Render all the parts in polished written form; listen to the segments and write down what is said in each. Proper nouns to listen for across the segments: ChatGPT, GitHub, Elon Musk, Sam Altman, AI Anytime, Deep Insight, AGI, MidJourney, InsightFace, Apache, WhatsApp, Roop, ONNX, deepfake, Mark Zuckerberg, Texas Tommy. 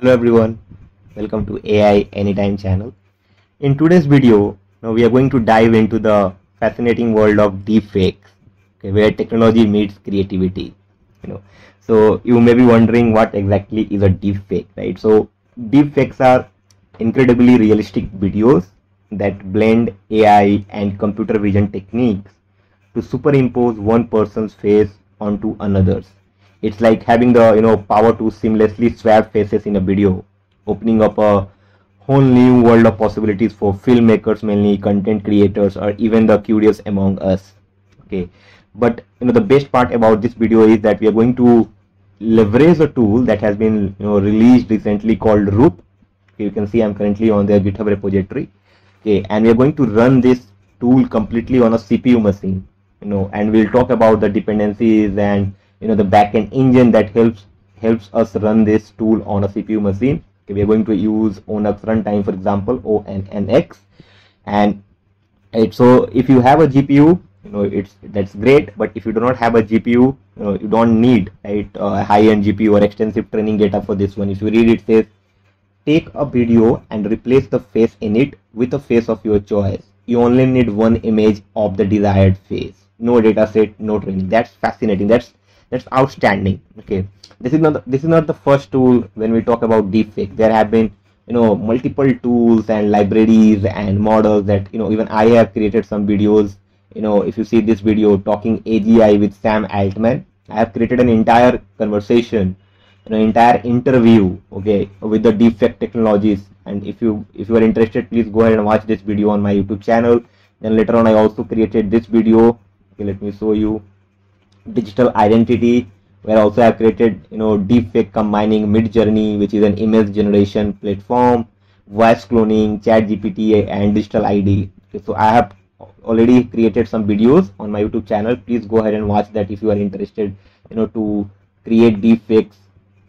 Hello everyone, welcome to AI Anytime channel. In today's video, now we are going to dive into the fascinating world of deepfakes, okay, where technology meets creativity. So you may be wondering what exactly is a deepfake, right? So deepfakes are incredibly realistic videos that blend AI and computer vision techniques to superimpose one person's face onto another's. It's like having the power to seamlessly swap faces in a video, opening up a whole new world of possibilities for filmmakers, mainly content creators, or even the curious among us. Okay, but the best part about this video is that we are going to leverage a tool that has been released recently called Roop. Okay, you can see I'm currently on their GitHub repository. Okay, and we are going to run this tool completely on a CPU machine. And we'll talk about the dependencies and the backend engine that helps us run this tool on a CPU machine. Okay, we are going to use ONNX runtime, for example, ONNX. And so if you have a GPU, that's great. But if you do not have a GPU, you don't need a high-end GPU or extensive training data for this one. If you read, it says take a video and replace the face in it with a face of your choice. You only need one image of the desired face. No data set, no training. That's fascinating. That's outstanding. Okay, this is not the first tool when we talk about deepfake. There have been multiple tools and libraries and models that even I have created some videos. If you see this video talking AGI with Sam Altman, I have created an entire conversation, an entire interview, okay, with the deepfake technologies. And if you are interested, please go ahead and watch this video on my YouTube channel. Then later on, I also created this video. Okay, let me show you. Digital identity, where also I have created deepfake combining MidJourney, which is an image generation platform, voice cloning, ChatGPT, and digital ID. Okay, so I have already created some videos on my YouTube channel. Please go ahead and watch that if you are interested, to create deepfakes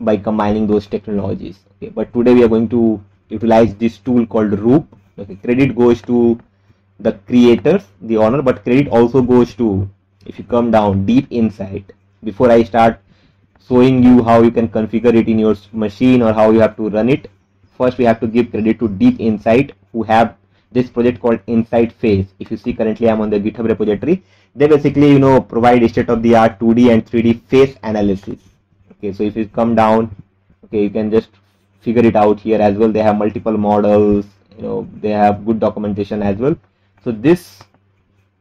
by combining those technologies. Okay, but today we are going to utilize this tool called Roop. Okay, credit goes to the creators, the honor, but credit also goes to, if you come down, Deep Insight. Before I start showing you how you can configure it in your machine or how you have to run it, first we have to give credit to Deep Insight, who have this project called Insightface. If you see, currently I'm on the GitHub repository. They basically provide a state-of-the-art 2D and 3D face analysis. Okay, so if you come down, okay, you can just figure it out here as well. They have multiple models. They have good documentation as well. So this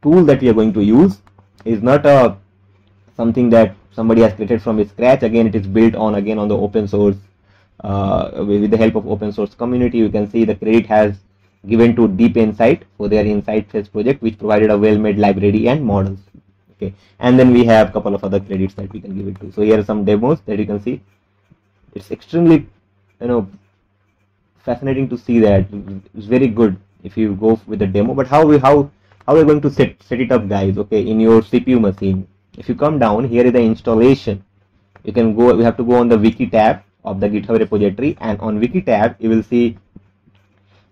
tool that we are going to use is not something that somebody has created from scratch. Again, it is built on the open source, with the help of open source community. You can see the credit has given to Deep Insight for their Insightface project, which provided a well-made library and models. Okay, and then we have a couple of other credits that we can give it to. So here are some demos that you can see. It's extremely, fascinating to see that. It's very good if you go with the demo. But how we're going to set it up, guys? Okay, in your CPU machine. If you come down, here is the installation. You can go. We have to go on the wiki tab of the GitHub repository, and on wiki tab you will see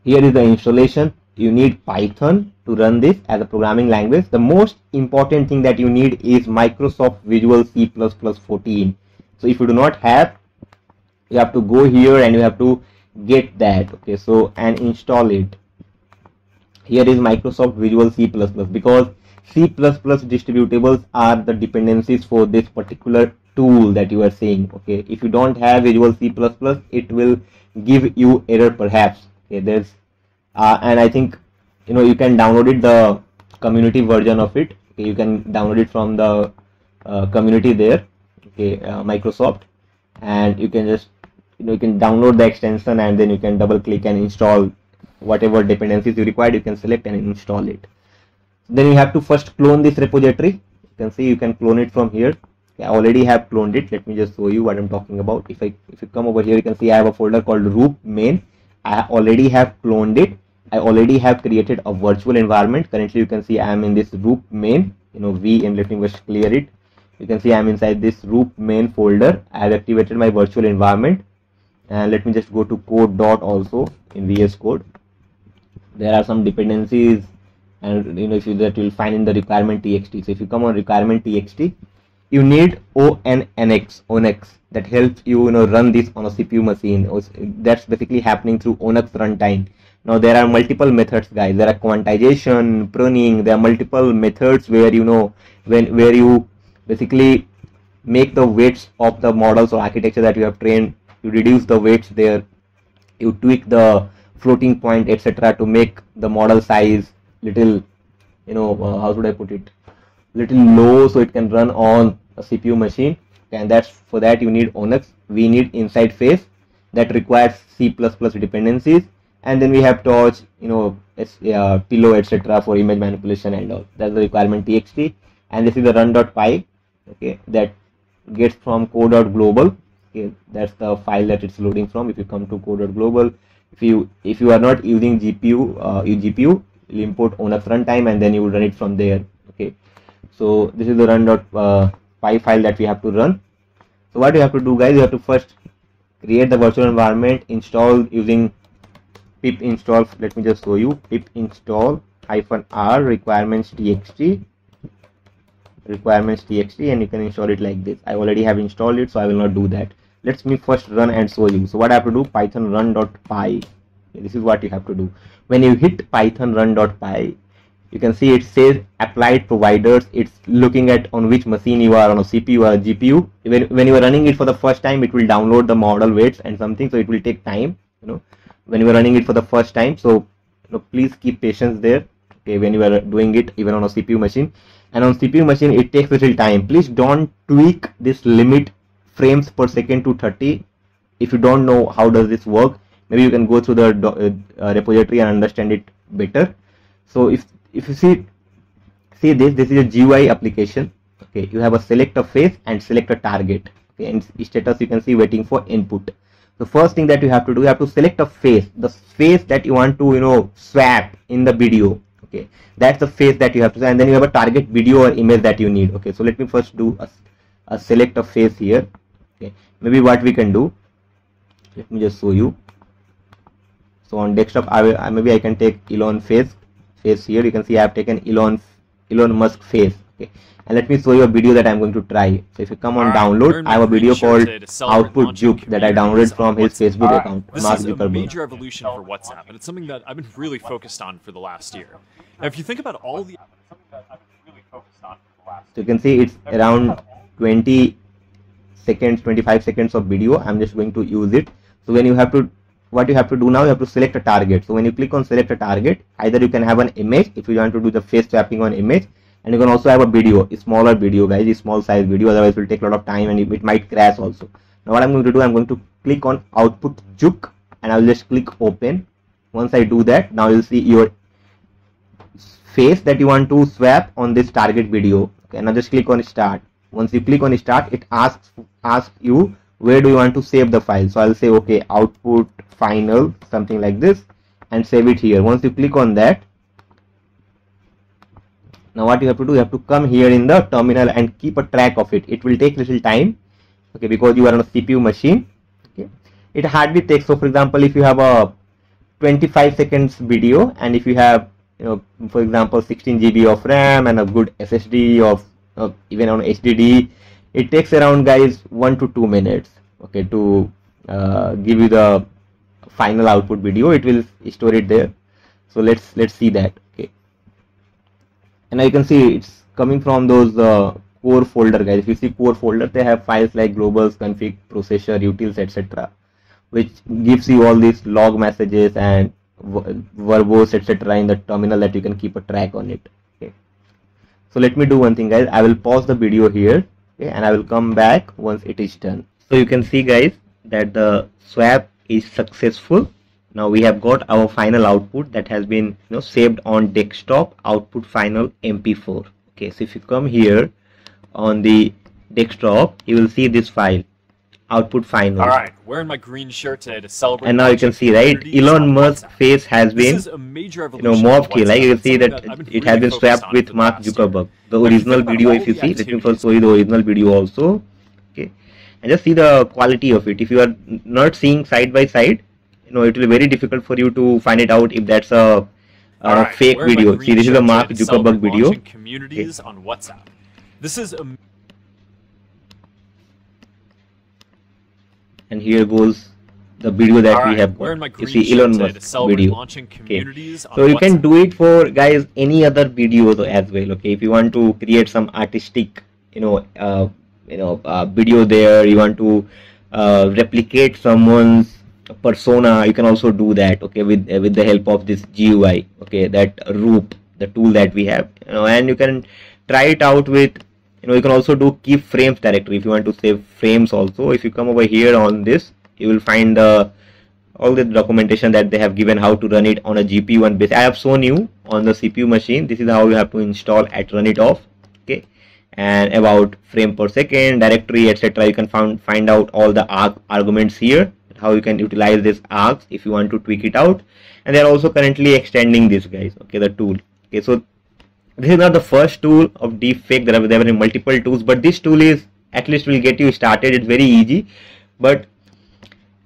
here is the installation. You need Python to run this as a programming language. The most important thing that you need is Microsoft Visual C++ 14. So if you do not have, you have to go here and you have to get that. Okay, so and install it. Here is Microsoft Visual C++, because C++ distributables are the dependencies for this particular tool that you are seeing. Okay, if you don't have Visual C++, it will give you error perhaps. Okay, there's and I think you can download it, the community version of it. Okay, you can download it from the community there. Okay, Microsoft, and you can just you can download the extension and then you can double click and install whatever dependencies you require. You can select and install it. Then you have to first clone this repository. You can see you can clone it from here. Okay, I already have cloned it. Let me just show you what I'm talking about. If you come over here, you can see I have a folder called Roop main. I already have cloned it. I already have created a virtual environment. Currently, you can see I am in this Roop main. And let me just clear it. You can see I am inside this Roop main folder. I have activated my virtual environment. And let me just go to code dot also in VS Code. There are some dependencies, and if you that you'll find in the requirement.txt. So if you come on requirement.txt, you need ONNX that helps you, run this on a CPU machine. That's basically happening through ONNX runtime. Now there are multiple methods, guys. There are quantization, pruning. There are multiple methods where where you basically make the weights of the models or architecture that you have trained. You reduce the weights there. You tweak the floating point, etc., to make the model size little, how should I put it, little low, so it can run on a CPU machine. And that's for that you need ONNX. We need Insightface that requires C++ dependencies. And then we have Torch, Pillow, etc. for image manipulation and all. That's the requirement txt. And this is the run.py, okay, that gets from core.global. Okay, that's the file that it's loading from. If you come to core.global, if you are not using GPU, you'll import ONNX runtime and then you will run it from there. Okay, so this is the run.py file that we have to run. So what you have to do, guys, you have to first create the virtual environment, install using pip install. Let me just show you. Pip install -r requirements txt, and you can install it like this. I already have installed it, so I will not do that. Let me first run and show you. So what I have to do, python run.py. This is what you have to do. When you hit python run.py, you can see it says applied providers. It's looking at on which machine you are, on a CPU or a GPU. When you are running it for the first time, it will download the model weights and something, so it will take time, when you are running it for the first time. So please keep patience there, okay, when you are doing it even on a CPU machine. And on CPU machine it takes little time. Please don't tweak this limit frames per second to 30. If you don't know how does this work, maybe you can go through the repository and understand it better. So if you see this is a GUI application. Okay, you have a select a face and select a target. Okay, and status you can see waiting for input. The first thing that you have to do, you have to select a face, the face that you want to swap in the video. Okay, that's the face that you have to, and then you have a target video or image that you need. Okay, so let me first do a select a face here. Okay, maybe what we can do, let me just show you. So on desktop, maybe I can take Elon face here. You can see I have taken Elon Musk face. Okay, and let me show you a video that I'm going to try. So if you come on download, I have a video called Output Juke that I downloaded from his Facebook account, Mark Zuckerberg. This is a major evolution for WhatsApp, and it's something that I've been really focused on for the last year. Now, if you think about all the... So you can see it's around 20 seconds, 25 seconds of video. I'm just going to use it. So when you have to... What you have to do now, you have to select a target. So when you click on select a target, either you can have an image if you want to do the face swapping on image, and you can also have a video, a smaller video, guys, a small size video, otherwise it will take a lot of time and it might crash also. Now what I'm going to do, I'm going to click on Output Juke and I'll just click open. Once I do that, now you'll see your face that you want to swap on this target video. Okay, now just click on start. Once you click on start, it asks you where do you want to save the file. So I'll say okay, output final, something like this, and save it here. Once you click on that, now what you have to do, you have to come here in the terminal and keep a track of it. It will take little time, okay, because you are on a CPU machine. Okay, it hardly takes, so for example, if you have a 25 seconds video and if you have, for example, 16 GB of RAM and a good SSD of even on HDD, it takes around, guys, 1 to 2 minutes, okay, to give you the final output video. It will store it there. So let's see that. Okay, and now you can see it's coming from those core folder, guys. If you see core folder, they have files like globals, config, processor, utils, etc., which gives you all these log messages and verbose, etc., in the terminal that you can keep a track on it. Okay, so let me do one thing, guys. I will pause the video here. Okay, and I will come back once it is done. So you can see, guys, that the swap is successful. Now we have got our final output that has been saved on desktop, output final mp4. Okay, so if you come here on the desktop, you will see this file, output final. All right, wearing my green shirt today to celebrate. And now you can see, right, Elon Musk's face has been morphed here. Like you see that it has been swapped with Mark Zuckerberg. The original video, if you see, let me first show you the original video also. Okay, and just see the quality of it. If you are not seeing side by side, it will be very difficult for you to find it out if that's a fake video. See, this is a Mark Zuckerberg video. Communities on WhatsApp. This is a and here goes the video that we have got. You see Elon Musk video. Okay. So you can do it for guys any other videos as well. Okay, if you want to create some artistic, video there, you want to replicate someone's persona, you can also do that. Okay, with the help of this GUI. Okay, that Roop, the tool that we have. You know, and you can try it out with. You can also do keep frames directory if you want to save frames also. If you come over here on this, you will find all the documentation that they have given how to run it on a GPU and base. I have shown you on the CPU machine. This is how you have to install at run it off. Okay, and about frame per second, directory, etc. You can find out all the arguments here. How you can utilize this args if you want to tweak it out. And they are also currently extending this, guys. Okay, the tool. Okay, so this is not the first tool of deepfake. There were multiple tools, but this tool is at least will get you started. It's very easy,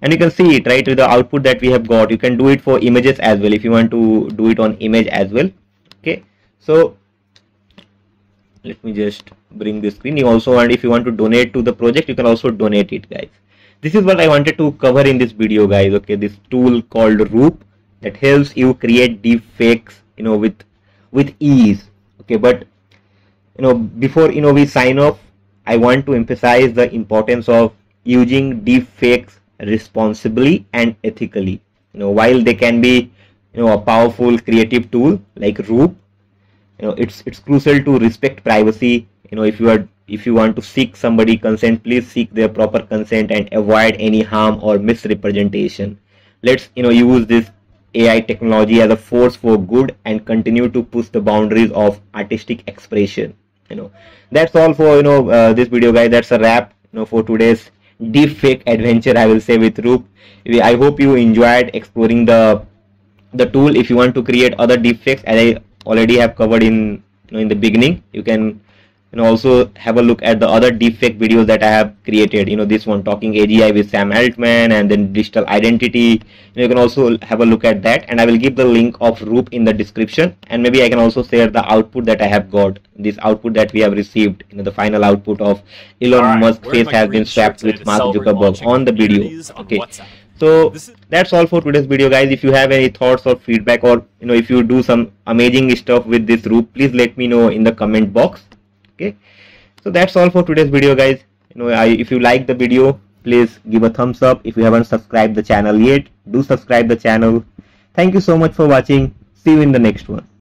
and you can see it right with the output that we have got. You can do it for images as well if you want to do it on image as well. Okay, so let me just bring this screen. You also want, if you want to donate to the project, you can also donate it, guys. This is what I wanted to cover in this video, guys. Okay, this tool called Roop that helps you create deepfakes, with ease. Okay, but before we sign off, I want to emphasize the importance of using deepfakes responsibly and ethically. While they can be a powerful creative tool like Roop, it's crucial to respect privacy. If you want to seek somebody's consent, please seek their proper consent and avoid any harm or misrepresentation. Let's use this AI technology as a force for good and continue to push the boundaries of artistic expression. That's all for this video, guys. That's a wrap for today's deepfake adventure, I will say, with Roop. I hope you enjoyed exploring the tool. If you want to create other deepfakes, as I already have covered in the beginning, you can also have a look at the other deepfake videos that I have created. This one, Talking AGI with Sam Altman, and then Digital Identity. You can also have a look at that, and I will give the link of Roop in the description, and maybe I can also share the output that I have got, this output that we have received. The final output of Elon Musk's face has been swapped with Mark Zuckerberg on the video. Okay, so that's all for today's video, guys. If you have any thoughts or feedback, or if you do some amazing stuff with this Roop, please let me know in the comment box. Okay, so that's all for today's video, guys. If you like the video, please give a thumbs up. If you haven't subscribed the channel yet, do subscribe the channel. Thank you so much for watching. See you in the next one.